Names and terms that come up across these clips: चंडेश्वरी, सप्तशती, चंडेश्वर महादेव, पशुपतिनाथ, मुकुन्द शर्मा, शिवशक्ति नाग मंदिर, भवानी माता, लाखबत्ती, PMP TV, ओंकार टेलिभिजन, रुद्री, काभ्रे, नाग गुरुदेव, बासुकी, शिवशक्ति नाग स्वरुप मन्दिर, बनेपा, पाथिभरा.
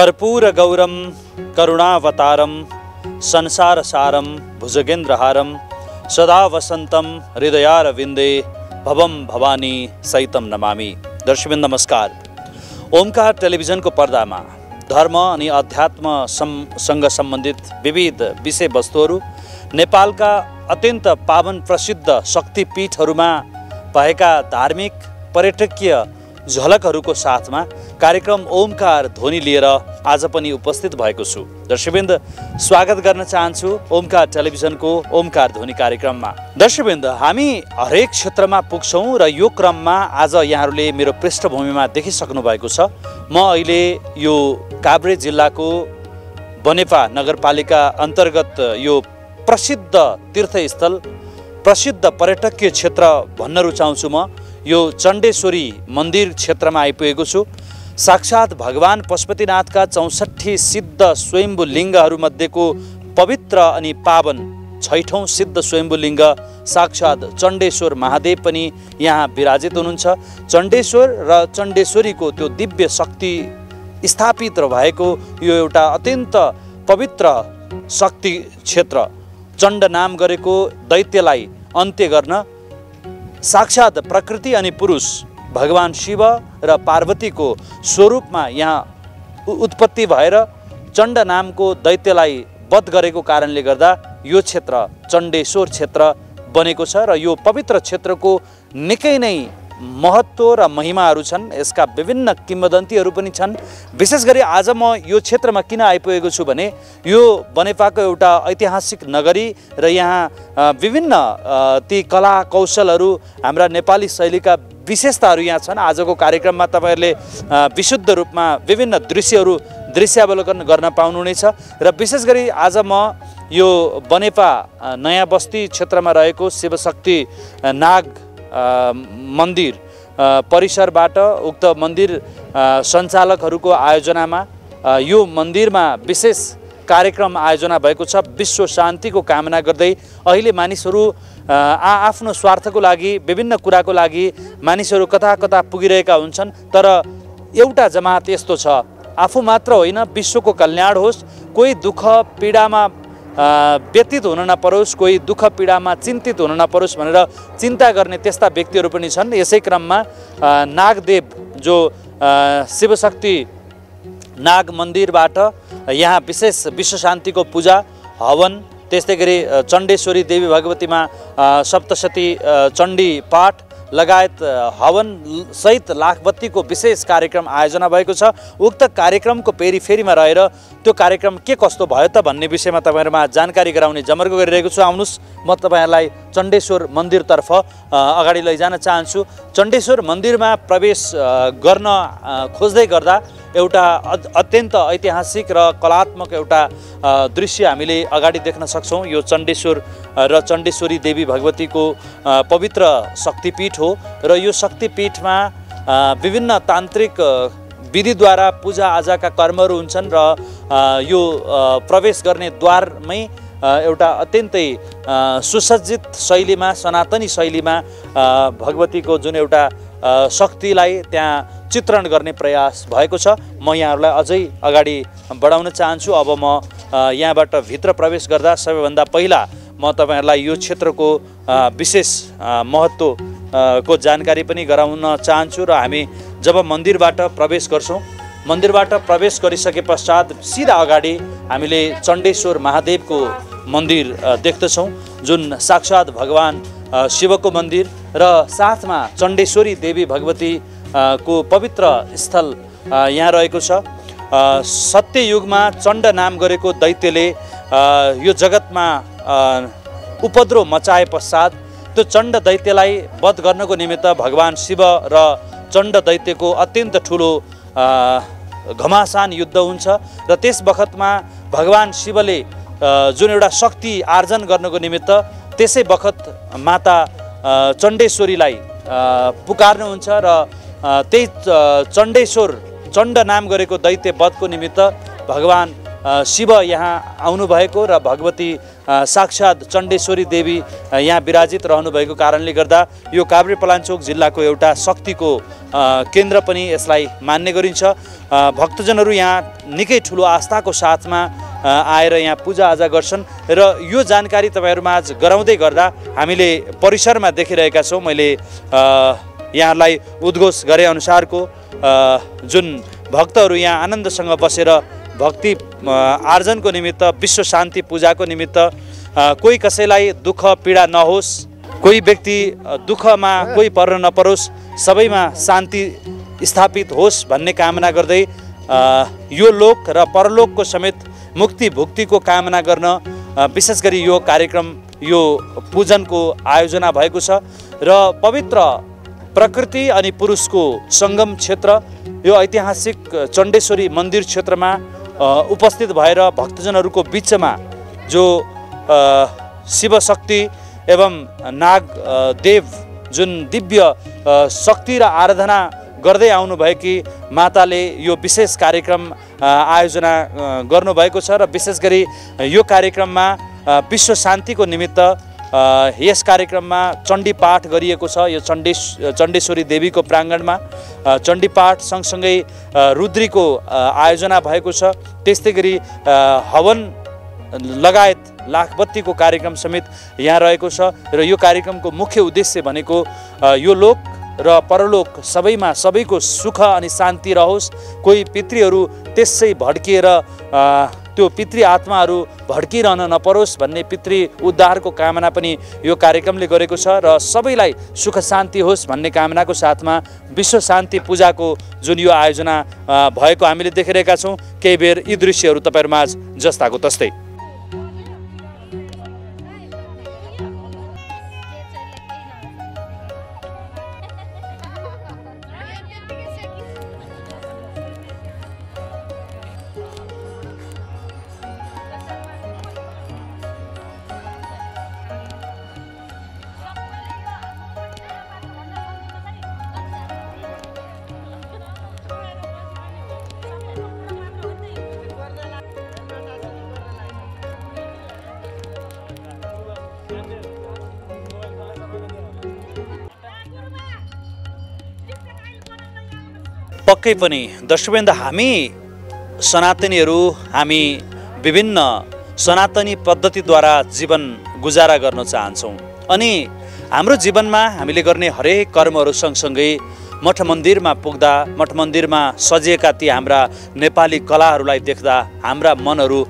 कर्पूरगौरम करुणावतारम संसारसारम भुजगेन्द्रहारम सदा वसंतम हृदयारविंदे भवम भवानी सहितम नमामि। दर्शकवृन्द नमस्कार। ओंकार टेलिभिजन को पर्दा में धर्म अनि अध्यात्म सँग संबंधित विविध विषय वस्तुहरू नेपालका अत्यंत पावन प्रसिद्ध शक्तिपीठहरूमा भएका धार्मिक पर्यटकीय झलकहरूको साथमा कार्यक्रम ओमकार ध्वनि लिएर आज पनि उपस्थित भएको छु। दर्शकवृन्द स्वागत गर्न चाहन्छु ओमकार टेलिभिजनको ओमकार ध्वनि कार्यक्रममा। दर्शकवृन्द हामी हरेक क्षेत्रमा पुग्छौँ र यो क्रममा आज यहाँहरूले मेरो पृष्ठभूमिमा देखिसक्नु भएको छ। म अहिले यो काभ्रे जिल्लाको बनेपा नगरपालिका अन्तर्गत यो प्रसिद्ध तीर्थस्थल प्रसिद्ध पर्यटकीय क्षेत्र भन्न रुचाउँछु। म यो चंडेश्वरी मंदिर क्षेत्र में आइपुगेको छु। साक्षात भगवान पशुपतिनाथ का 64 सिद्ध स्वयंभू लिंगहरूमध्येको पवित्र अनि पावन 6ठौं सिद्ध स्वयंभू लिंग साक्षात चंडेश्वर महादेव पनि यहाँ विराजित हुनुहुन्छ। चंडेश्वर र चंडेश्वरी को त्यो दिव्य शक्ति स्थापित रहेको यो एउटा अत्यंत पवित्र शक्ति क्षेत्र। चंड नाम गरेको दैत्यलाई अन्त्य गर्न साक्षात प्रकृति अनि पुरुष भगवान शिव र पार्वती को स्वरूप में यहाँ उत्पत्ति भएर चंड नाम को दैत्यलाई वध गरेको कारणले गर्दा यो क्षेत्र चंडेश्वर क्षेत्र बनेको छ र यो पवित्र क्षेत्र को निकै नै महत्त्व र महिमाहरू छन्। यसका विभिन्न किंवदन्तीहरू पनि छन्। विशेष गरी आज म यो क्षेत्रमा किन आइपुगेको छु भने यो बनेपाको एउटा ऐतिहासिक नगरी र यहाँ विभिन्न ती कला कौशलहरू हाम्रा नेपाली शैलीका विशेषताहरू यहाँ छन्। आजको कार्यक्रममा तपाईहरुले विशुद्ध रूपमा विभिन्न दृश्यहरू दृश्यावलोकन गर्न पाउनुहुनेछ र विशेष गरी आज म यो बनेपा नयाँ बस्ती क्षेत्रमा रहेको शिवशक्ति नाग मंदिर परिसरबाट उक्त मंदिर सञ्चालकहरूको आयोजनामा यो मन्दिरमा विशेष कार्यक्रम आयोजना भएको छ। विश्व शान्ति को कामना गर्दै अहिले मानिसहरू आफ्नो स्वार्थको लागि विभिन्न कुराको लागि मानिसहरू कता कता पुगिरहेका हुन्छन्। तर एउटा जमात यस्तो छ, आफू मात्र होइन विश्वको कल्याण होस्, कोही दुःख पीडामा व्यतीत हुन नपरोस्, कोही दुःख पीडामा चिन्तित हुन नपरोस् भनेर चिन्ता गर्ने त्यस्ता व्यक्तिहरू पनि छन्। यसै क्रममा नागदेव जो शिवशक्ति नाग मन्दिरबाट यहाँ विशेष विश्व शान्तिको पूजा हवन, त्यस्तै गरी चण्डेश्वरी देवी भगवतीमा सप्तशती चण्डी पाठ लगायत हवन सहित लाखबत्ती को विशेष कार्यक्रम आयोजना भएको छ। उक्त कार्यक्रम को पेरीफेरी में रहेर त्यो कार्यक्रम के कस्तो भयो त भन्ने विषयमा तपाईहरुमा जानकारी गराउने जमर्को गरिरहेको छु। आउनुस् म तपाईहरुलाई चण्डेश्वर मन्दिरतर्फ अगाडि लैजान चाहन्छु। चण्डेश्वर मन्दिरमा प्रवेश गर्न खोज्दै गर्दा एउटा अत्यन्त ऐतिहासिक र कलात्मक एउटा दृश्य हामीले अगाडि देख्न सक्छौं। यो चण्डेश्वर र चण्डेश्वरी देवी भगवतीको पवित्र शक्तिपीठ हो र यो शक्तिपीठमा विभिन्न तान्त्रिक विधिद्वारा पूजा आजाका कर्महरू हुन्छन् र यो प्रवेश गर्ने द्वारमै एउटा अत्यन्तै सुसज्जित शैलीमा सनातनी शैलीमा भगवतीको जुन एउटा शक्तिलाई त्यहाँ चित्रण गर्ने प्रयास भएको छ। म यहाँहरूलाई अझै अगाडि बढाउन चाहन्छु। अब म यहाँबाट भित्र प्रवेश गर्दा सबैभन्दा पहिला म तपाईहरुलाई यो क्षेत्रको विशेष महत्त्वको जानकारी पनि गराउन चाहन्छु र हामी जब मन्दिरबाट प्रवेश गर्छौँ, मन्दिरबाट प्रवेश गरिसके पश्चात सिधा अगाडि हामीले चण्डेश्वर महादेवको मन्दिर देख्दछौँ जुन साक्षात् भगवान शिवको मन्दिर र साथमा चण्डेश्वरी देवी भगवती को पवित्र स्थल यहाँ रहेको छ। सत्ययुगमा चण्ड नाम गरेको दैत्यले यो जगतमा उपद्रो मचाए पश्चात त्यो चण्ड दैत्यलाई वध गर्नको निमित्त भगवान शिव र चण्ड दैत्यको अत्यन्त ठुलो घमासान युद्ध हुन्छ र त्यस बखतमा भगवान शिवले जुन एउटा शक्ति आर्जन गर्नको निमित्त त्यसै बखत माता चण्डेश्वरीलाई पुकार्नुहुन्छ र त्यही चण्डेश्वर चण्ड नाम गरेको दैत्य वधको निमित्त भगवान शिव यहाँ आउनुभएको र भगवती साक्षात चंडेश्वरी देवी यहाँ विराजित रहनुभएको कारणले गर्दा यो काभ्रे पलाञ्चोक जिल्लाको एउटा शक्तिको केन्द्र पनि यसलाई मान्ने गरिन्छ। भक्तजनहरू यहाँ निकै ठुलो आस्थाको साथमा आएर यहाँ पूजा आजा गर्छन् र यो जानकारी तपाईहरुमा आज गराउँदै गर्दा हामीले परिसरमा देखिरहेका छौं। मैले यहाँलाई उद्घोष गरे अनुसारको जुन भक्तहरू यहाँ आनन्दसँग बसेर भक्ति आर्जन को निमित्त विश्व शान्ति पूजा को निमित्त कोई कसैलाई दुख पीडा नहोस्, कोई व्यक्ति दुख में कोई पर्न नपरोस्, सबैमा शान्ति स्थापित होस् भन्ने कामना गर्दै यो लोक र परलोक को समेत मुक्ति भुक्ति को कामना गर्न विशेष गरी यो कार्यक्रम यो पूजन को आयोजना भएको छ र पवित्र प्रकृति अनि पुरुष को संगम क्षेत्र यो ऐतिहासिक चंडेश्वरी मंदिर क्षेत्र में उपस्थित भएर भक्तजनहरुको बीचमा जो शिवशक्ति एवं नाग देव जुन दिव्य शक्ति र आराधना गर्दै आउनु भएकी माताले यो विशेष कार्यक्रम आयोजना गर्नु भएको छ र विशेष गरी यो कार्यक्रममा विश्व शान्ति को निमित्त यस कार्यक्रममा चण्डी पाठ गरिएको छ। यो चण्डेश्वरी देवी को प्रांगणमा चण्डी पाठ सँगसँगै रुद्री को आयोजना भएको छ। त्यस्तै गरी हवन लगायत लाखबत्ती को कार्यक्रम समेत यहाँ रहेको छ र यो कार्यक्रमको मुख्य उद्देश्य भनेको यो लोक र परलोक सबैमा सबैको सुख अनि शान्ति रहोस्। कोही पितृहरू त्यसै भड्किएर त्यो पितृ आत्माहरू भड्किरहन नपरोस् भन्ने पितृ उद्धारको कामना पनि यो कार्यक्रमले गरेको छ र सबैलाई सुख शान्ति होस् भन्ने कामनाको साथमा विश्व शान्ति पूजाको जुन यो आयोजना भएको हामीले देखिरहेका छौं। केही बेर यी दृश्यहरू तपाईहरुमाझ जस्ताको तस्तै। पक्कै पनि दर्शकवृन्द, हामी सनातनीहरू हामी विभिन्न सनातनी पद्धतिद्वारा जीवन गुजारा गर्न चाहन्छौँ अनि हाम्रो जीवनमा हामीले गर्ने हरेक कर्महरू सँगसँगै मठ मन्दिरमा पुग्दा मठ मन्दिरमा सजिएका ती हाम्रा नेपाली कलाहरूलाई देख्दा हाम्रा मनहरू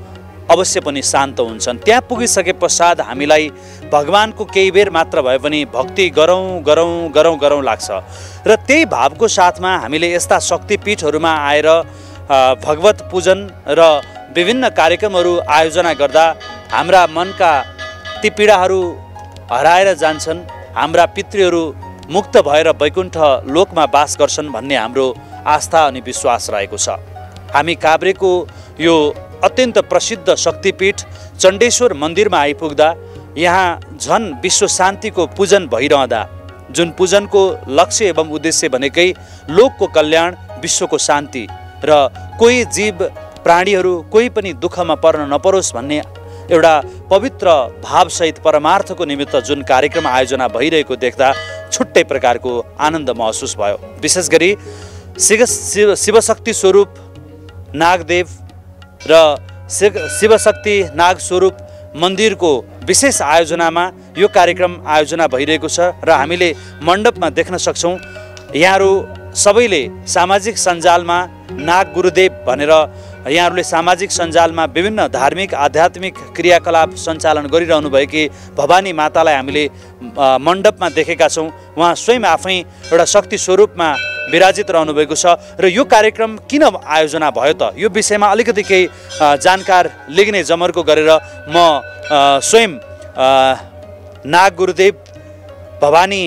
अवश्य पनि शान्त हुन्छन्। त्यहाँ पुगिसके पश्चात हामीलाई भगवानको केही बेर मात्र भए पनि भक्ति गरौँ गरौँ गरौँ गरौँ लाग्छ र त्यही भावको साथमा हामीले यस्ता शक्तिपीठहरूमा आएर भगवत पूजन र विभिन्न कार्यक्रमहरू आयोजना गर्दा हाम्रा मनका ती पीडाहरू हराएर जान्छन्, हाम्रा पितृहरू मुक्त भएर वैकुण्ठ लोकमा वास गर्छन् भन्ने हाम्रो आस्था अनि विश्वास रहेको छ। हामी काभ्रेको यो अत्यन्त प्रसिद्ध शक्तिपीठ चंडेश्वर मंदिर में आइपुग्दा यहाँ झन विश्व शांति को पूजन भइरहँदा जुन पूजन को लक्ष्य एवं उद्देश्य भनेकै लोक को कल्याण विश्व को शांति र कोई जीव प्राणीहरू कोई पनि दुःखमा पर्न नपरोस् भन्ने एउटा पवित्र भावसहित परमार्थ को निमित्त जुन कार्यक्रम आयोजना भइरहेको देख्दा छुट्टै प्रकार को आनंद महसूस भयो। विशेष गरी शिवशक्ति स्वरूप नागदेव र शिवशक्ति नाग स्वरूप मंदिर को विशेष आयोजना में यो कार्यक्रम आयोजना भइरहेको छ र हामीले मंडप में देख्न सक्छौं। यहाँ सबैले सामाजिक सञ्जाल में नाग गुरुदेव भनेर यहाँ सामाजिक सञ्जाल में विभिन्न धार्मिक आध्यात्मिक क्रियाकलाप सञ्चालन गरिरहनु भएकी भवानी मातालाई हामीले मंडप में देखेका छौं। उहाँ स्वयं आफै एउटा शक्ति स्वरूप में विराजित रहनु भएको छ र यो कार्यक्रम किन आयोजना भयो त यो विषयमा अलिकति केही जानकार लेख्ने जमर्को गरेर म स्वयं नाग गुरुदेव भवानी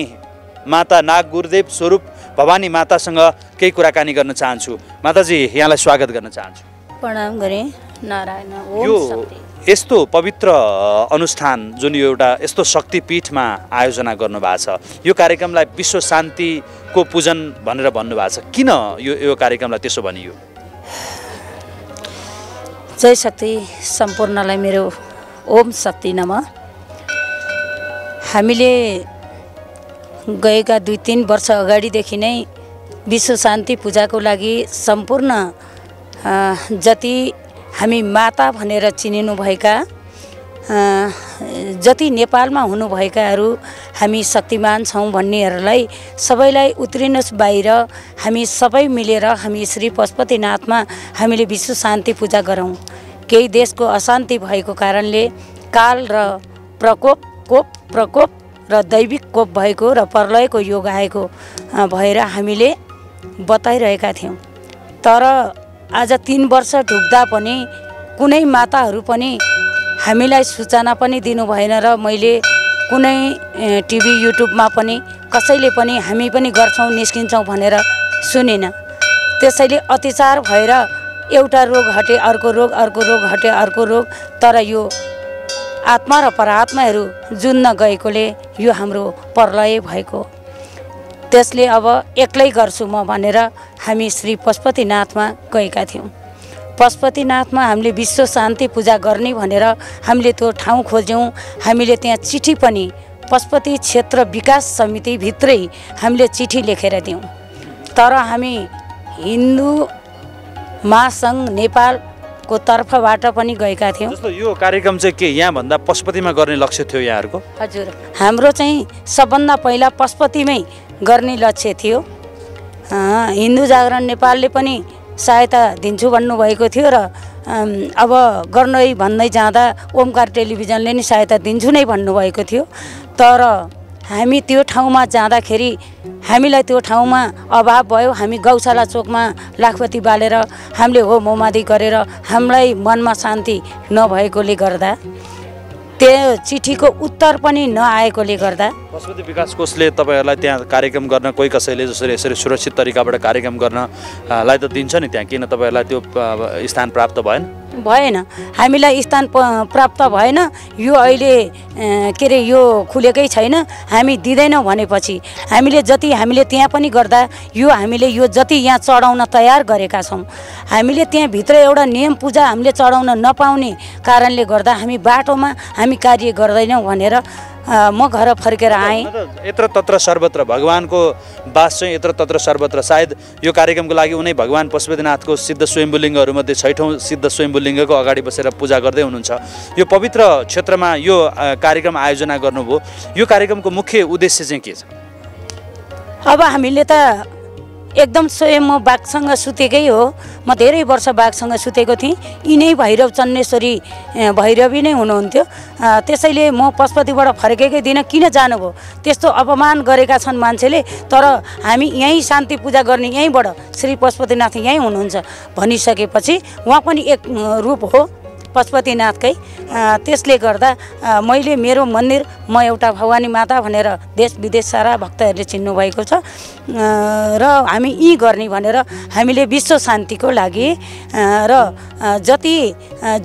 माता नाग गुरुदेव स्वरूप भवानी मातासँग केही कुराकानी गर्न चाहन्छु। माताजी, यहाँलाई स्वागत गर्न चाहन्छु। प्रणाम गरे नारायण ओम। यस्तो पवित्र अनुष्ठान जुन यो एउटा यस्तो शक्तिपीठमा आयोजना गर्नुभएको छ, यो कार्यक्रमलाई विश्व शान्ति को पूजन भनेर भन्नुभएको छ, किन यो कार्यक्रमलाई त्यसो भनियो? जय शक्ति सम्पूर्णलाई मेरो ओम शक्ति नमः। हामीले गएका 2-3 वर्ष अगाडिदेखि नै विश्व शान्ति पूजाको लागि सम्पूर्ण जति हामी माता भनेर चिनिनु भएका जति नेपालमा हुनु भएकाहरू हामी शक्तिमान छौं भन्नेहरूलाई सबैलाई उत्रिनुहोस् बाहिर। हामी सबै मिलेर हामी श्री पशुपतिनाथमा हामीले विश्व शान्ति पूजा गरौं। केही देशको अशान्ति भएको कारणले काल र प्रकोप र दैविक कोप भएको र प्रलयको योग आएको भएर हामीले बताइरहेका थियौं। तर आज 3 वर्ष ढुक्दा पनि कुनै माताहरू पनि हामीलाई सूचना पनि दिनु भएन र मैले कुनै टिभी युट्युबमा पनि कसैले पनि हामी पनि गर्छौं निस्किन्छौं भनेर सुनेन। त्यसैले अत्याचार भएर एउटा रोग हटे अर्को रोग हटे। तर यो आत्मा र परात्माहरू जुन्न गएकोले यो हाम्रो प्रलय भएको। त्यसले अब एक्लै गर्छु म भनेर हामी श्री पशुपतिनाथमा गएका थियौं। पशुपतिनाथमा हामीले विश्व शान्ति पूजा गर्ने भनेर हामीले त्यो ठाउँ खोज्यौं। हामीले त्यहाँ चिठी पनि पशुपति क्षेत्र विकास समिति भित्रै हामीले चिठी लेखेर दियौं। तर हामी हिन्दू महासंघ नेपालको तर्फबाट पनि गएका थियौं। यो कार्यक्रम चाहिँ के यहाँ भन्दा पशुपतिमा गर्ने लक्ष्य थियो यहाँहरुको? हजुर, हाम्रो चाहिँ सबभन्दा पहिला पशुपतिमै गर्ने लक्ष्य थियो। हिन्दू जागरण नेपालले पनि सहायता दिन्छु भन्नुभएको थियो र अब गर्नै भन्दै जाँदा ओंकार टेलिभिजनले नि सहायता दिन्छु नै भन्नुभएको थियो। तर हामी त्यो ठाउँमा जाँदाखेरि हामीलाई त्यो ठाउँमा अभाव भयो। हामी गौशाला चोकमा लाखपति बालेर हामीले होम होमादि गरेर हामीलाई मनमा शान्ति नभएकोले गर्दा त्यो चिठीको उत्तर पनि नआएकोले गर्दा पशुपति विकास कोषले तपाईहरुलाई त्यहाँ कार्यक्रम गर्न कोही कसैले जसरी यसरी सुरक्षित तरिकाबाट कार्यक्रम गर्नलाई त दिन्छ नि, त्यहाँ किन तपाईहरुलाई त्यो स्थान प्राप्त भएन? हामीलाई स्थान प्राप्त भएन। यो अहिले के रे यो खुलेकै छैन। हामी दिदैनौं भनेपछि हामीले जति हामीले त्यहाँ पनि गर्दा यो हामीले यो जति यहाँ चढाउन तयार गरेका छौं, हामीले त्यहाँ भित्र एउटा नियम पूजा हामीले चढाउन नपाउने कारणले गर्दा हामी बाटोमा हामी कार्य गर्दैनौं भनेर म घर फर्केर आएँ। यत्र तत्र सर्वत्र भगवानको वास चाहिँ यत्र तत्र सर्वत्र। सायद यो कार्यक्रमको लागि उनी भगवान पशुपतिनाथको सिद्ध स्वयम्भुलिङ्गहरूमध्ये 6औं सिद्ध स्वयम्भुलिङ्गको अगाडि बसेर पूजा गर्दै हुनुहुन्छ। यो पवित्र क्षेत्रमा यो कार्यक्रम आयोजना गर्नुभयो। यो कार्यक्रमको मुख्य उद्देश्य चाहिँ के छ? अब हामीले त एकदम स्वयं म बाघसँग सुतेकै हो। म धेरै वर्ष बाघसँग सुतेको थिएँ। यिनै भैरव चंडेश्वरी भैरवी नै हुनुहुन्थ्यो। त्यसैले म पशुपतिबाट फर्केकै दिन किन जानुभयो? त्यस्तो अपमान गरेका छन् मान्छेले। तर हामी यहीँ शान्ति पूजा गर्ने, यहीँबाट श्री पशुपतिनाथ यहीँ हुनुहुन्छ भनिसकेपछि उहाँ पनि एक रूप हो पशुपतिनाथकै। त्यसले गर्दा मैले मेरो मन्दिर म एउटा भवानी माता भनेर देश विदेश सारा भक्तहरूले चिन्नु भएको छ र हामी यी गर्ने भनेर हामीले विश्व शान्तिको लागि र जति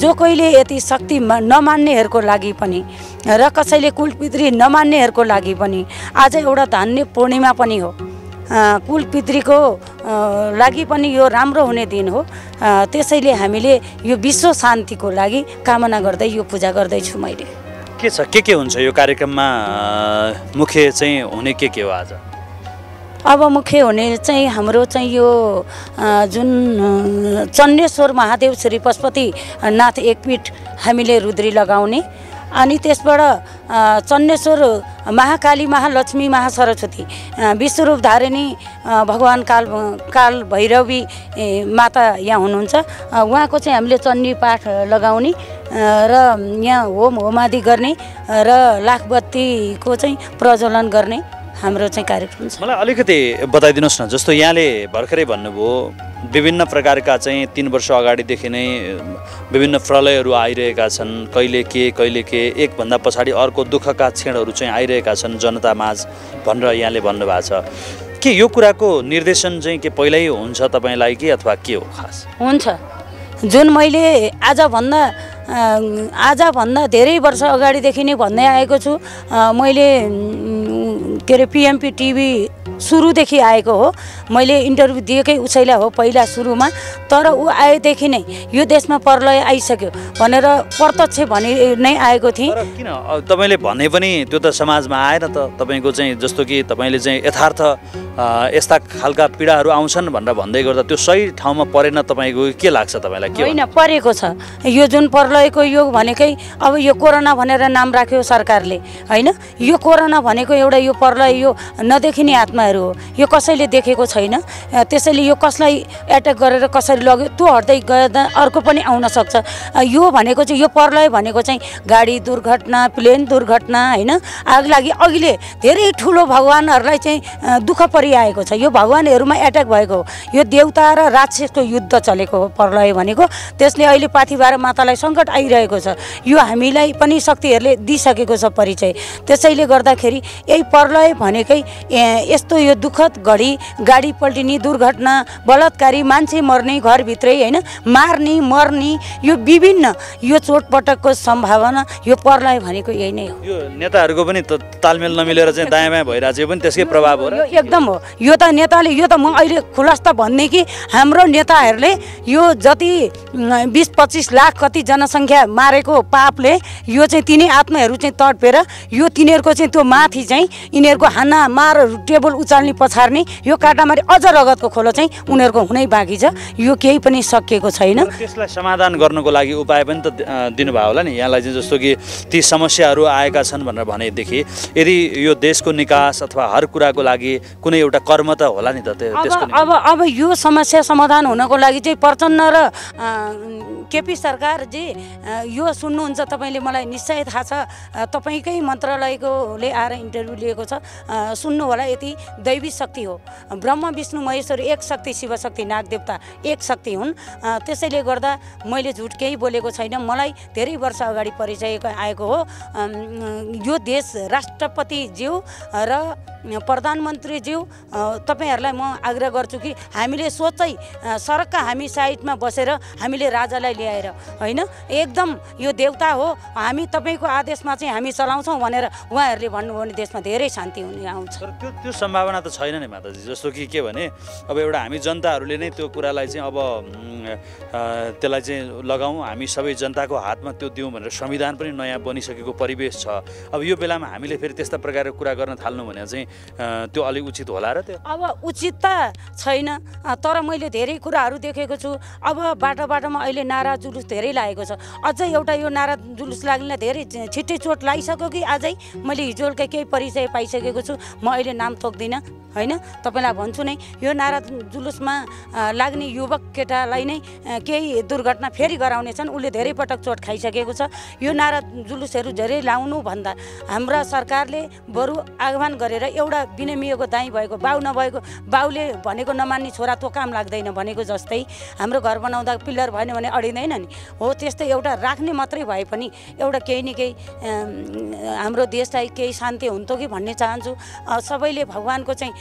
जो कोहीले यति शक्ति नमान्नेहरूको लागि पनि र कसैले कुलपित्री नमान्नेहरूको लागि पनि आज एउटा धान्य पूर्णिमा पनि हो। कुलपितृको लागि पनि यो राम्रो हुने दिन हो। त्यसैले हामीले यो विश्व शान्तिको लागि कामना गर्दै यो पूजा गर्दैछु मैले। के छ के हुन्छ यो कार्यक्रममा? मुख्य चाहिँ हुने के हो आज? अब मुख्य हुने चाहिँ हाम्रो चाहिँ यो जुन चंडेश्वर महादेव श्री पशुपतिनाथ एकपीठ हामीले रुद्री लगाउने, अनि त्यसबाट चंडेश्वर महाकाली महालक्ष्मी महासरस्वती विश्वरूप धारिणी भगवान काल भैरवी माता यहाँ हुनुहुन्छ। उहाँको चाहिँ हामीले चण्डी पाठ लगाउने र यहाँ होम होमादि गर्ने र लाखबत्तीको चाहिँ प्रज्वलन गर्ने हाम्रो चाहिँ कार्यक्रम छ। मलाई अलिकति बताइदिनुहोस् न, जस्तो यहाँले भर्खरै भन्नुभयो विभिन्न प्रकारका चाहिँ 3 वर्ष अगाडिदेखि नै विभिन्न प्रलयहरू आइरहेका छन्। कहिले के एकभन्दा पछाडि अर्को दुःखका क्षणहरू चाहिँ आइरहेका छन् जनतामाझ भनेर यहाँले भन्नुभएको छ। के यो कुराको निर्देशन चाहिँ के पहिल्यै हुन्छ तपाईलाई कि अथवा के हो खास? हुन्छ, जुन मैले आजभन्दा धेरै वर्ष अगाडिदेखि नै भन्दै आएको छु। मैले के रे PMP TV सुरुदेखि आएको हो। मैले इन्टरभ्यू दिएकै उसैलाई हो पहिला सुरुमा, तर ऊ आएदेखि नै यो देशमा प्रलय आइसक्यो भनेर प्रत्यक्ष भने नै आएको थिएँ। किन तपाईले भने पनि त्यो त समाजमा आएन त, तपाईको चाहिँ जस्तो कि तपाईले चाहिँ यथार्थ यस्ता खालका पीडाहरू आउँछन् भनेर भन्दै गर्दा त्यो सही ठाउँमा परेन तपाईको के लाग्छ तपाईलाई? के हैन परेको छ यो जुन प्रलयको योग भनेकै, अब यो कोरोना भनेर नाम राख्यो सरकारले हैन, यो कोरोना भनेको एउटा यो प्रलय यो नदेखिने आत्माहरू हो, यो कसैले देखेको छैन, त्यसैले यो कसलाई एट्याक गरेर कसरी लग्यो त्यो हट्दै गए अर्को पनि आउन सक्छ। यो भनेको चाहिँ यो प्रलय भनेको चाहिँ गाडी दुर्घटना, प्लेन दुर्घटना हैन, आग लागि अहिले धेरै ठुलो भगवानहरूलाई चाहिँ दुःख परिआएको छ, यो भगवानहरूमा एट्याक भएको हो, यो देवता र राक्षसको युद्ध चलेको हो प्रलय भनेको। त्यसले अहिले पाथिभरा मातालाई सङ्कट आइरहेको छ, यो हामीलाई पनि शक्तिहरूले दिइसकेको छ परिचय। त्यसैले गर्दाखेरि यही प्रलय भनेकै यस्तो यो दुःखद घडी, गाडी पल्टिने, दुर्घटना, बलात्कारी, मान्छे मर्ने घरभित्रै हैन, मार्ने मर्ने, यो विभिन्न यो चोटपटकको सम्भावना यो प्रलय भनेको यही नै हो। यो नेताहरूको पनि तालमेल नमिलेर चाहिँ दायाँ बायाँ भइरहेको पनि त्यसकै प्रभाव हो र? एकदम हो, यो त नेताले, यो त म अहिले खुलासा भन्ने कि हाम्रो नेताहरूले यो जति 20-25 लाख कति जनसङ्ख्या मारेको पापले यो चाहिँ तिनी आत्माहरू चाहिँ तडपेर यो तिनीहरूको चाहिँ त्यो माथि चाहिँ यिनीहरूको हाना मार, टेबल उचाल्ने, पछार्ने, यो काटामारी अझ रगतको खोलो चाहिँ उनीहरूको हुनै बाँकी छ, यो केही पनि सकिएको छैन। त्यसलाई समाधान गर्नुको लागि उपाय पनि त दिनुभयो होला नि यहाँलाई चाहिँ, जस्तो कि ती समस्याहरू आएका छन् भनेर भनेदेखि यदि यो देशको निकास अथवा हर कुराको लागि कुनै एउटा कर्म त होला नि त त्यसको। अब यो समस्या समाधान हुनको लागि चाहिँ प्रचण्ड र केपी सरकारजी यो सुन्नुहुन्छ तपाईँले, मलाई निश्चय थाहा छ तपाईँकै मन्त्रालयकोले आएर इन्टरभ्यू लिएको छ, सुन्नु होला। यति दैवी शक्ति हो, ब्रह्म विष्णु महेश्वर एक शक्ति, शिवशक्ति नाग देवता एक शक्ति हुन्। त्यसैले गर्दा मैले झुट केही बोलेको छैन, मलाई धेरै वर्ष अगाडि परिचय आएको हो। यो देश राष्ट्रपति ज्यू र प्रधानमन्त्रीज्यू तपाईँहरूलाई म आग्रह गर्छु कि हामीले सोचै सरका हामी साइडमा बसेर हामीले राजालाई ल्याएर हैन, एकदम यो देवता हो, हामी तपाईँको आदेशमा चाहिँ हामी चलाउँछौँ भनेर उहाँहरूले भन्नुभयो भने देशमा धेरै शान्ति हुने आउँछ। त्यो त्यो सम्भावना त छैन नि माताजी, जस्तो कि के भने अब एउटा हामी जनताहरूले नै त्यो कुरालाई चाहिँ अब त्यसलाई चाहिँ लगाउँ, हामी सबै जनताको हातमा त्यो दिउँ भनेर संविधान पनि नयाँ बनिसकेको परिवेश छ। अब यो बेलामा हामीले फेरि त्यस्ता प्रकारको कुरा गर्न थाल्नु भने चाहिँ त्यो अलिक उचित होला र? त्यो अब उचित त छैन, तर मैले धेरै कुराहरू देखेको छु। अब बाटोमा अहिले नारा जुलुस धेरै लागेको छ, अझै एउटा यो नारा जुलुस लाग्ने धेरै छिट्टै चोट लागिसक्यो कि अझै मैले हिजोलकै केही परिचय पाइसकेको छु, म अहिले नाम थोक्दिनँ हैन, तपाईँलाई भन्छु नै यो नारा जुलुसमा लाग्ने युवक केटालाई नै केही दुर्घटना फेरि गराउनेछन्, उसले धेरै पटक चोट खाइसकेको छ। यो नारा जुलुसहरू धेरै लाउनुभन्दा हाम्रा सरकारले बरु आह्वान गरेर एउटा बिनामिएको दाई भएको, बाउ नभएको, बाउले भनेको नमान्ने छोरा त्यो काम लाग्दैन भनेको जस्तै, हाम्रो घर बनाउँदा पिल्लर भएन भने अडिँदैन नि हो, त्यस्तै एउटा राख्ने मात्रै भए पनि एउटा केही न केही हाम्रो देशलाई केही शान्ति हुन्थ्यो कि भन्ने चाहन्छु। सबैले भगवानको चाहिँ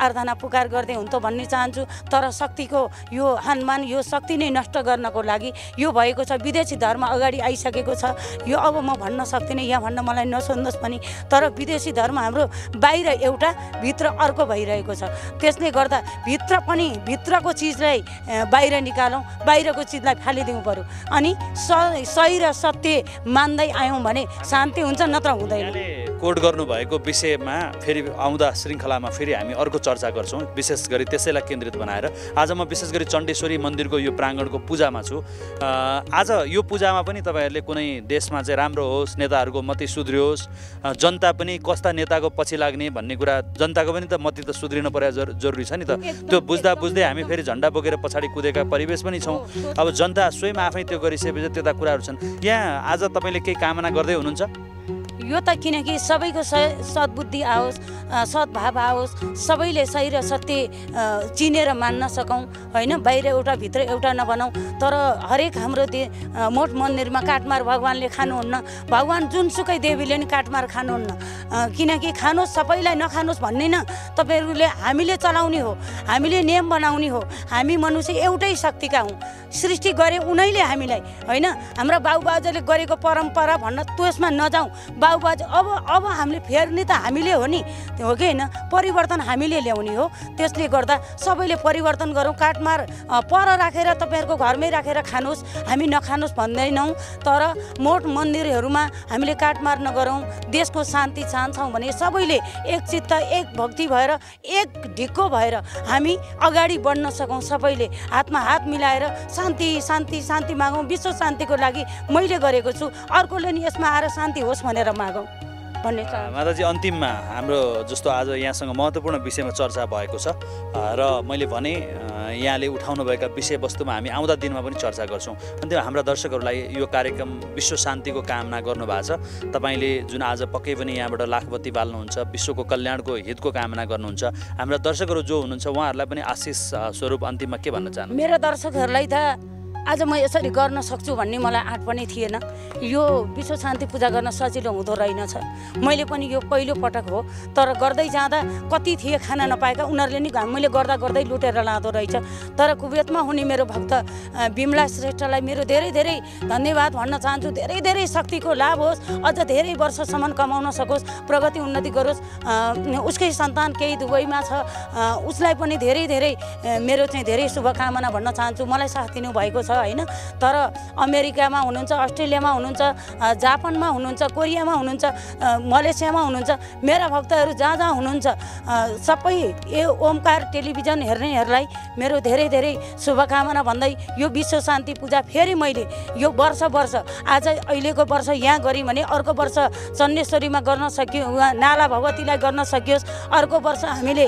आराधना पुकार गर्दै हुन्थ्यो भन्ने चाहन्छु, तर शक्तिको यो हानमान, यो शक्ति नै नष्ट गर्नको लागि यो भएको छ। विदेशी धर्म अगाडि आइसकेको छ, यो अब म भन्न सक्दिनँ, यहाँ भन्न मलाई नसोध्नुहोस् पनि, तर विदेशी धर्म हाम्रो बाहिर एउटा भित्र अर्को भइरहेको छ। त्यसले गर्दा भित्र पनि भित्रको चिजलाई बाहिर निकालौँ, बाहिरको चिजलाई फालिदिउँ पऱ्यो, अनि सही र सत्य मान्दै आयौँ भने शान्ति हुन्छ, नत्र हुँदैन। कोट गर्नुभएको विषयमा फेरि आउँदा श्रृङ्खलामा फेरि हामी अर्को चर्चा गर्छौँ, विशेष गरी त्यसैलाई केन्द्रित बनाएर। आज म विशेष गरी चण्डेश्वरी मन्दिरको यो प्राङ्गणको पूजामा छु। आज यो पूजामा पनि तपाईँहरूले कुनै देशमा चाहिँ राम्रो होस्, नेताहरूको मति सुध्रियोस्, जनता पनि कस्ता नेताको पछि लाग्ने भन्ने कुरा, जनताको पनि त मति त सुध्रिनु पर्या जरुरी छ नि त। त्यो बुझ्दा बुझ्दै हामी फेरि झन्डा बोकेर पछाडि कुदेका परिवेश पनि छौँ। अब जनता स्वयं आफै त्यो गरिसकेपछि त्यता कुराहरू छन्। यहाँ आज तपाईँले केही कामना गर्दै हुनुहुन्छ? यो त किनकि सबैको सद्बुद्धि आओस्, सद्भाव आओस्, सबैले सही र सत्य चिनेर मान्न सकौँ हैन, बाहिर एउटा भित्र एउटा नबनाउँ। तर हरेक हाम्रो मोठ मन्दिरमा काटमार भगवानले खानुहुन्न, भगवान जुनसुकै देवीले नि काटमार खानुहुन्न, किनकि खानुहोस् सबैलाई नखानुहोस् भन्ने न, तपाईँहरूले हामीले चलाउने हो, हामीले नियम बनाउने हो, हामी मनुष्य एउटै शक्तिका हौँ, सृष्टि गरे उनैले हामीलाई हैन, हाम्रा बाउबाजेले गरेको परम्परा भन्न त्यसमा नजाउँ, अब हामीले फेर्ने त हामीले हो नि, हो कि हैन, परिवर्तन हामीले ल्याउने हो। त्यसले गर्दा सबैले परिवर्तन गरौँ, काटमार पर राखेर तपाईहरुको घरमै राखेर खानुस्, हामी नखानुस् भन्दैनौं, तर मोठ मन्दिरहरुमा हामीले काटमार नगरौँ। देशको शान्ति चाहन्छौं भने सबैले एक चित्त, एक भक्ति भएर, एक ढिक्को भएर हामी अगाडि बढ्न सकौं। सबैले हातमा हात मिलाएर शान्ति शान्ति शान्ति मागौँ। विश्व शान्तिको लागि मैले गरेको छु, अर्कोले नि यसमा आएर शान्ति होस् भनेर मागौँ भन्ने छ। माताजी, अन्तिममा हाम्रो जस्तो आज यहाँसँग महत्त्वपूर्ण विषयमा चर्चा भएको छ र मैले भने यहाँले उठाउनुभएका विषयवस्तुमा हामी आउँदा दिनमा पनि चर्चा गर्छौँ। अन्त हाम्रा दर्शकहरूलाई यो कार्यक्रम विश्व शान्तिको कामना गर्नुभएको छ, तपाईँले जुन आज पक्कै पनि यहाँबाट लाखबत्ती बाल्नुहुन्छ, विश्वको कल्याणको हितको कामना गर्नुहुन्छ, हाम्रा दर्शकहरू जो हुनुहुन्छ उहाँहरूलाई पनि आशिष स्वरूप अन्तिममा के भन्न चाहनुहुन्छ? मेरा दर्शकहरूलाई त आज म यसरी गर्न सक्छु भन्ने मलाई आँट पनि थिएन। यो विश्व शान्ति पूजा गर्न सजिलो हुँदो रहेनछ, मैले पनि यो पहिलो पटक हो, तर गर्दै जाँदा कति थिए खाना नपाएका, उनीहरूले नि मैले गर्दा गर्दै लुटेर लाँदो रहेछ। तर कुवेतमा हुने मेरो भक्त बिमला श्रेष्ठलाई मेरो धेरै धेरै धन्यवाद भन्न चाहन्छु। धेरै धेरै शक्तिको लाभ होस्, अझ धेरै वर्षसम्म कमाउन सकोस्, प्रगति उन्नति गरोस्। उसकै सन्तान केही दुबईमा छ, उसलाई पनि धेरै धेरै मेरो चाहिँ धेरै शुभकामना भन्न चाहन्छु। मलाई साथ दिनुभएको छ हैन, तर अमेरिकामा हुनुहुन्छ, अस्ट्रेलियामा हुनुहुन्छ, जापानमा हुनुहुन्छ, कोरियामा हुनुहुन्छ, मलेसियामा हुनुहुन्छ, मेरा भक्तहरू जहाँ जहाँ हुनुहुन्छ सबै ए ओंकार टेलिभिजन हेर्नेहरूलाई मेरो धेरै धेरै शुभकामना भन्दै यो विश्व शान्ति पूजा फेरि मैले यो वर्ष आज अहिलेको वर्ष यहाँ गऱ्यौँ भने अर्को वर्ष चंडेश्वरीमा गर्न सकियो, नाला भगवतीलाई गर्न सकियोस्, अर्को वर्ष हामीले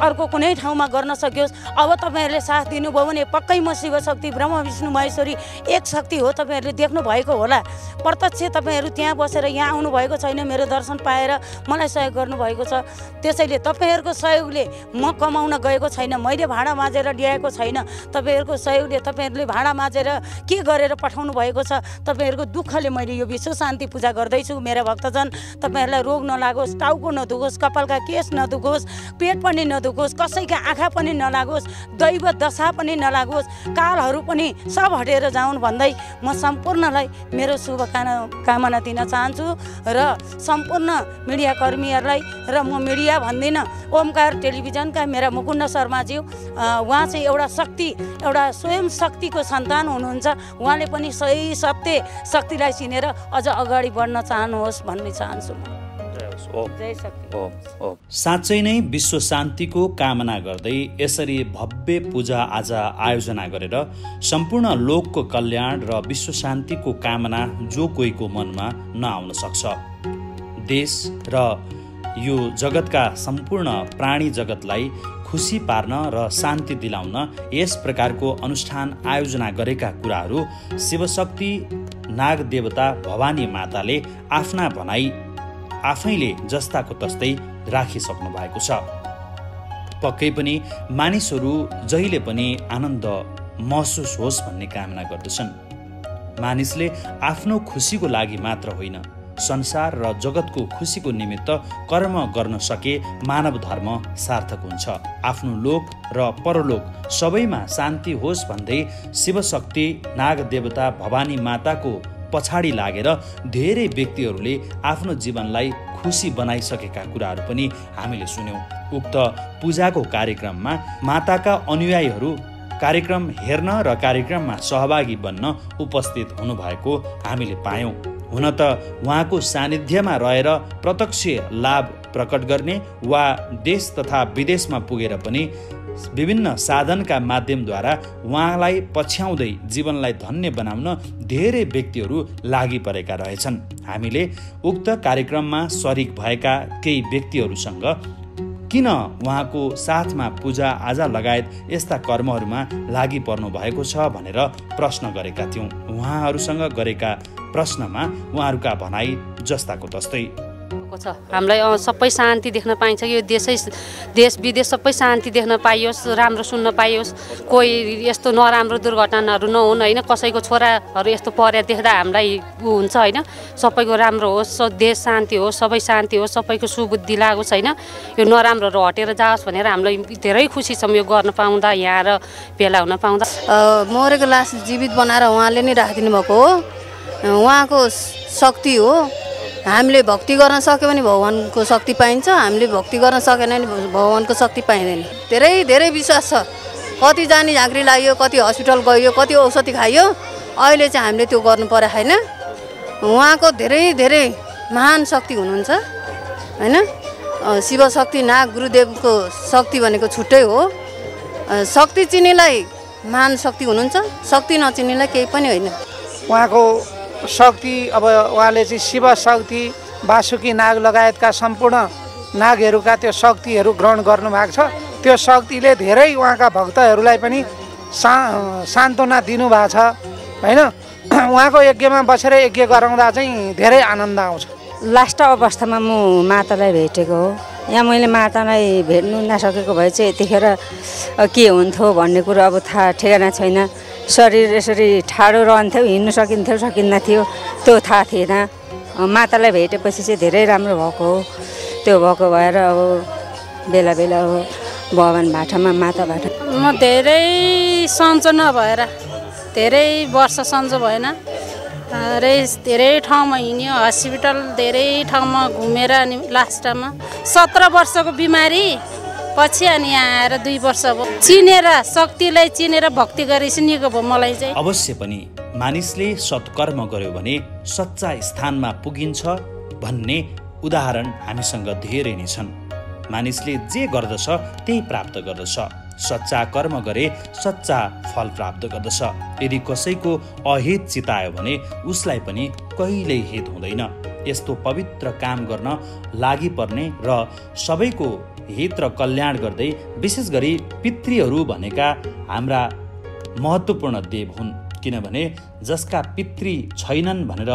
अर्को कुनै ठाउँमा गर्न सकियोस्। अब तपाईँहरूले साथ दिनुभयो भने पक्कै म शिवशक्ति ब्रह्म विष्णु महेश्वरी एक शक्ति हो, तपाईँहरूले देख्नु भएको होला, प्रत्यक्ष तपाईँहरू त्यहाँ बसेर यहाँ आउनु भएको छैन, मेरो दर्शन पाएर मलाई सहयोग गर्नुभएको छ। त्यसैले तपाईँहरूको सहयोगले म कमाउन गएको छैन, मैले भाडा माझेर ल्याएको छैन, तपाईँहरूको सहयोगले, तपाईँहरूले भाडा माझेर के गरेर पठाउनु भएको छ। तपाईँहरूको दुःखले मैले यो विश्व शान्ति पूजा गर्दैछु। मेरा भक्तजन, तपाईँहरूलाई रोग नलागोस्, टाउको नदुखोस्, कपालका केश नदुखोस्, पेट पनि नदुखोस्, कसैका आँखा पनि नलागोस्, दैव दशा पनि नलागोस्, कालहरू पनि सब हटेर जाउन् भन्दै म सम्पूर्णलाई मेरो शुभकामना दिन चाहन्छु र सम्पूर्ण मिडियाकर्मीहरूलाई। र म मिडिया भन्दिनँ, ओमकार टेलिभिजनका मेरा मुकुन्द शर्माज्यू, उहाँ चाहिँ एउटा शक्ति, एउटा स्वयं शक्तिको सन्तान हुनुहुन्छ, उहाँले पनि सही सत्य शक्तिलाई चिनेर अझ अगाडि बढ्न चाहनुहोस् भन्ने चाहन्छु म। साँच्चै नै विश्व शान्तिको कामना गर्दै यसरी भव्य पूजा आज आयोजना गरेर सम्पूर्ण लोकको कल्याण र विश्व शान्तिको कामना जो कोहीको मनमा नआउन सक्छ। देश र यो जगतका सम्पूर्ण प्राणी जगतलाई खुसी पार्न र शान्ति दिलाउन यस प्रकारको अनुष्ठान आयोजना गरेका कुराहरू शिवशक्ति नाग देवता भवानी माताले आफ्ना भनाई आफैले जस्ताको तस्तै राखिसक्नु भएको छ। पक्कै पनि मानिसहरू जहिले पनि आनन्द महसुस होस् भन्ने कामना गर्दछन्। मानिसले आफ्नो खुसीको लागि मात्र होइन, संसार र जगतको खुसीको निमित्त कर्म गर्न सके मानव धर्म सार्थक हुन्छ। आफ्नो लोक र परलोक सबैमा शान्ति होस् भन्दै शिवशक्ति नाग देवता भवानी माताको पछाडि लागेर धेरै व्यक्तिहरूले आफ्नो जीवनलाई खुसी बनाइसकेका कुराहरू पनि हामीले सुन्यौं। उक्त पूजाको कार्यक्रममा माताका अनुयायीहरू कार्यक्रम हेर्न र कार्यक्रममा सहभागी बन्न उपस्थित हुनुभएको हामीले पायौं। हुन त उहाँको सानिध्यमा रहेर प्रत्यक्ष लाभ प्रकट गर्ने वा देश तथा विदेशमा पुगेर पनि विभिन्न साधनका माध्यमद्वारा उहाँलाई पछ्याउँदै जीवनलाई धन्य बनाउन धेरै व्यक्तिहरू लागि परेका रहेछन्। हामीले उक्त कार्यक्रममा सरिक भएका केही व्यक्तिहरूसँग किन उहाँको साथमा पूजा आजा लगायत यस्ता कर्महरूमा लागि पर्नु भएको छ भनेर प्रश्न गरेका थियौँ। उहाँहरूसँग गरेका प्रश्नमा उहाँहरूका भनाई जस्ताको तस्तै छ। हामीलाई सबै शान्ति देख्न पाइन्छ, यो देश विदेश सबै शान्ति देख्न पाइयोस्, राम्रो सुन्न पाइयोस्, कोही यस्तो नराम्रो दुर्घटनाहरू नहुन् होइन, कसैको छोराहरू यस्तो पर्या देख्दा हामीलाई ऊ हुन्छ होइन, सबैको राम्रो होस्, देश शान्ति होस्, सबै शान्ति होस्, सबैको सुबुद्धि लागोस् होइन, यो नराम्रोहरू हटेर जाओस् भनेर हामीलाई धेरै खुसी छौँ यो गर्न पाउँदा, यहाँ र भेला हुन पाउँदा। मरेको लास जीवित बनाएर उहाँले नै राखिदिनु भएको हो, उहाँको शक्ति हो। हामीले भक्ति गर्न सक्यो भने भगवानको शक्ति पाइन्छ, हामीले भक्ति गर्न सकेन भने भगवानको शक्ति पाइँदैन। धेरै धेरै विश्वास छ। कति जानी झाँक्री लाग्यो, कति हस्पिटल गयो, कति औषधि खायो, अहिले चाहिँ हामीले त्यो गर्नु पर्यो हैन। उहाँको धेरै धेरै महान शक्ति हुनुहुन्छ हैन। शिवशक्ति नाग गुरुदेवको शक्ति भनेको छुट्टै हो। शक्ति चिन्नेलाई महान शक्ति हुनुहुन्छ, शक्ति नचिन्नेलाई केही पनि होइन। उहाँको शक्ति अब उहाँले चाहिँ शिव शक्ति बासुकी नाग लगायतका सम्पूर्ण नागहरूका त्यो शक्तिहरू ग्रहण गर्नुभएको छ। त्यो शक्तिले धेरै उहाँका भक्तहरूलाई पनि सान्त्वना दिनुभएको छ हैन। उहाँको यज्ञमा बसेर यज्ञ गराउँदा चाहिँ धेरै आनन्द आउँछ। लास्ट अवस्थामा म मातालाई भेटेको हो। यहाँ मैले मातालाई भेट्नु नसकेको भए चाहिँ यतिखेर के हुन्थ्यो भन्ने कुरो अब थाहा ठेगाना छैन। शरीर यसरी ठाडो रहन्थ्यो, हिँड्नु सकिन्थ्यो सकिन्न थियो त्यो थाहा थिएन। मातालाई भेटेपछि चाहिँ धेरै राम्रो भएको हो। त्यो भएको भएर अब बेला बेला अब भवन भाटामा माताबाट म धेरै सन्चो नभएर धेरै वर्ष सन्चो भएन। धेरै ठाउँमा हिँड्यो, हस्पिटल धेरै ठाउँमा घुमेर अनि लास्टमा 17 वर्षको बिमारी पछि अनि यहाँ आएर 2 वर्ष भयो। चिनेर शक्तिलाई चिनेर भक्ति गरेपछि निको भयो मलाई चाहिँ। अवश्य पनि मानिसले सत्कर्म गर्यो भने सच्चा स्थानमा पुगिन्छ भन्ने उदाहरण हामीसँग धेरै नै छन्। मानिसले जे गर्दछ त्यही प्राप्त गर्दछ। सच्चा कर्म गरे सच्चा फल प्राप्त गर्दछ। यदि कसैको अहित चितायो भने उसलाई पनि कहिल्यै हित हुँदैन। यस्तो पवित्र काम गर्न लागि पर्ने र सबैको हित र कल्याण गर्दै विशेष गरी पितृहरू भनेका हाम्रा महत्त्वपूर्ण देव हुन्। किनभने जसका पितृ छैनन् भनेर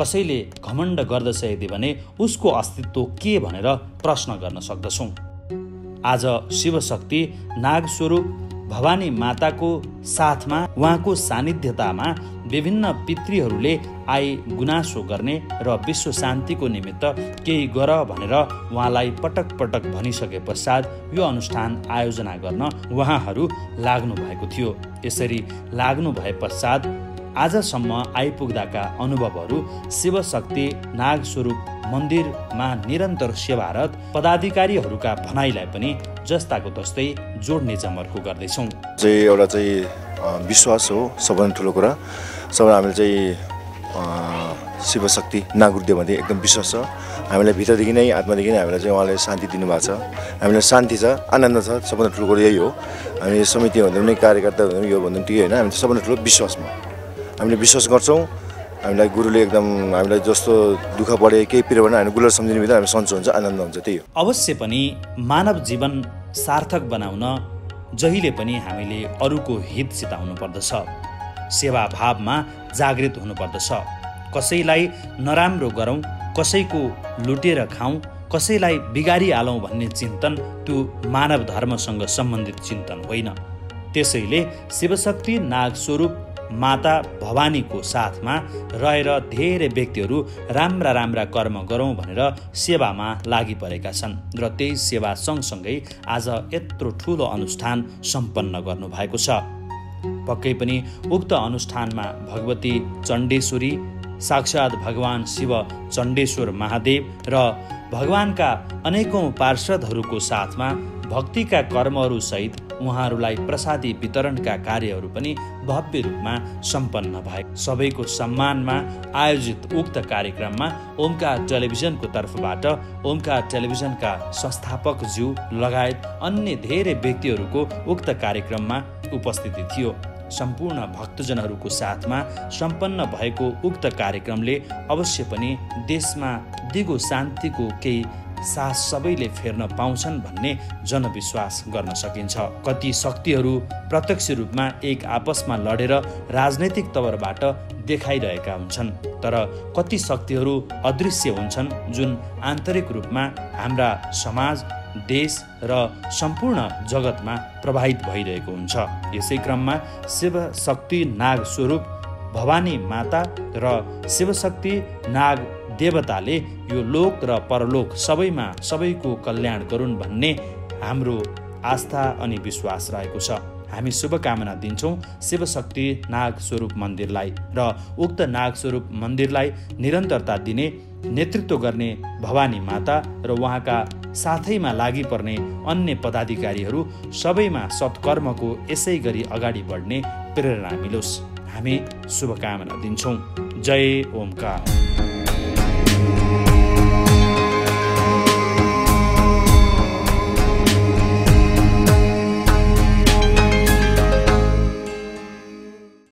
कसैले घमण्ड गर्दछ यदि भने उसको अस्तित्व के भनेर प्रश्न गर्न सक्दछौँ। आज शिवशक्ति नाग स्वरूप भवानी माताको साथमा उहाँको सानिध्यतामा विभिन्न पितृहरूले आई गुनासो गर्ने र विश्व शान्तिको निमित्त केही गर भनेर उहाँलाई पटक पटक भनिसके पश्चात यो अनुष्ठान आयोजना गर्न उहाँहरू लाग्नु भएको थियो। यसरी लाग्नु भए पश्चात आजसम्म आइपुग्दाका अनुभवहरू शिवशक्ति नाग स्वरूप मन्दिरमा निरन्तर सेवारत पदाधिकारीहरूका भनाइलाई पनि जस्ताको तस्तै जोड्ने जमर्को गर्दैछौँ। चाहिँ एउटा चाहिँ विश्वास हो सबभन्दा ठुलो कुरा। सबैलाई हामीले चाहिँ शिवशक्ति नाग गुरुदेवमाथि एकदम विश्वास छ। हामीलाई भित्रदेखि नै आत्मादेखि नै हामीलाई चाहिँ उहाँले शान्ति दिनुभएको छ। हामीलाई शान्ति छ, आनन्द छ। सबभन्दा ठुलो कुरा यही हो। हामी समिति भन्दा पनि कार्यकर्ता भन्दा पनि यो भन्दा पनि होइन, हामी सबभन्दा ठुलो विश्वासमा हामीले विश्वास गर्छौँ। हामीलाई गुरुले एकदम हामीलाई जस्तो दुःख बढे केही पिरो भने हामी गुरुलाई सम्झिने बित्तिकै हामी सन्चो हुन्छ, आनन्द हुन्छ। त्यही हो। अवश्य पनि मानव जीवन सार्थक बनाउन जहिले पनि हामीले अरूको हित चिताउनु पर्दछ। सेवा भावमा जागृत हुनुपर्दछ। कसैलाई नराम्रो गरौँ, कसैको लुटेर खाऊँ, कसैलाई बिगारिहालौँ भन्ने चिन्तन त्यो मानव धर्मसँग सम्बन्धित चिन्तन होइन। त्यसैले शिवशक्ति नाग स्वरूप माता भवानीको साथमा रहेर धेरै व्यक्तिहरू राम्रा राम्रा कर्म गरौँ भनेर सेवामा लागि परेका छन् र त्यही सेवा सँगसँगै आज यत्रो ठुलो अनुष्ठान सम्पन्न गर्नुभएको छ। पक्कै पनि उक्त अनुष्ठानमा भगवती चंडेश्वरी, साक्षात् भगवान शिव चंडेश्वर महादेव र भगवानका अनेकौं पार्षदहरूको साथमा भक्तिका कर्महरूसहित उहाँहरूलाई प्रसादी वितरणका कार्यहरू पनि भव्य रूपमा सम्पन्न भए। सबैको सम्मानमा आयोजित उक्त कार्यक्रममा ओंकार टेलिभिजनको तर्फबाट ओंकार टेलिभिजनका संस्थापक ज्यू लगायत अन्य धेरै व्यक्तिहरूको उक्त कार्यक्रममा उपस्थिति थियो। सम्पूर्ण भक्तजनहरूको साथमा सम्पन्न भएको उक्त कार्यक्रमले अवश्य पनि देशमा दिगो शान्तिको केही सास सबैले फेर्न पाउँछन् भन्ने जनविश्वास गर्न सकिन्छ। कति शक्तिहरू प्रत्यक्ष रूपमा एक आपसमा लडेर राजनैतिक तवरबाट देखाइरहेका हुन्छन्, तर कति शक्तिहरू अदृश्य हुन्छन् जुन आन्तरिक रूपमा हाम्रा समाज, देश र सम्पूर्ण जगतमा प्रभावित भइरहेको हुन्छ। यसै क्रममा शिवशक्ति नाग स्वरूप भवानी माता र शिवशक्ति नाग देवताले यो लोक र परलोक सबैमा सबैको कल्याण गरून् भन्ने हाम्रो आस्था अनि विश्वास रहेको छ। हामी शुभकामना दिन्छौं शिवशक्ति नाग स्वरूप मन्दिरलाई र उक्त नाग स्वरूप मन्दिरलाई निरन्तरता दिने नेतृत्व गर्ने भवानी माता र उहाँका साथैमा लागिपर्ने अन्य पदाधिकारीहरू सबैमा सत्कर्मको यसै गरी अगाडि बढ्ने प्रेरणा मिलोस् हामी शुभकामना दिन्छौं। जय ओंकार।